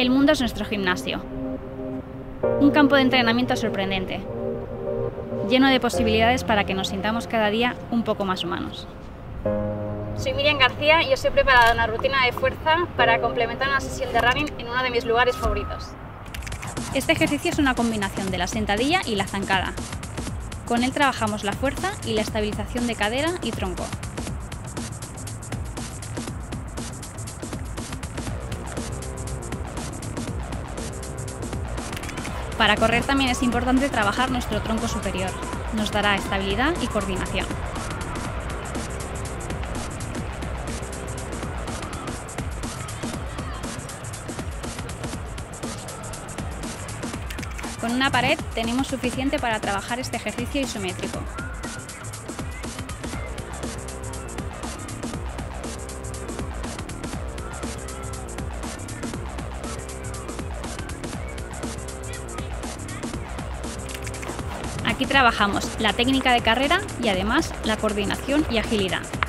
El mundo es nuestro gimnasio. Un campo de entrenamiento sorprendente, lleno de posibilidades para que nos sintamos cada día un poco más humanos. Soy Miriam García y os he preparado una rutina de fuerza para complementar una sesión de running en uno de mis lugares favoritos. Este ejercicio es una combinación de la sentadilla y la zancada. Con él trabajamos la fuerza y la estabilización de cadera y tronco. Para correr también es importante trabajar nuestro tronco superior. Nos dará estabilidad y coordinación. Con una pared tenemos suficiente para trabajar este ejercicio isométrico. Aquí trabajamos la técnica de carrera y además la coordinación y agilidad.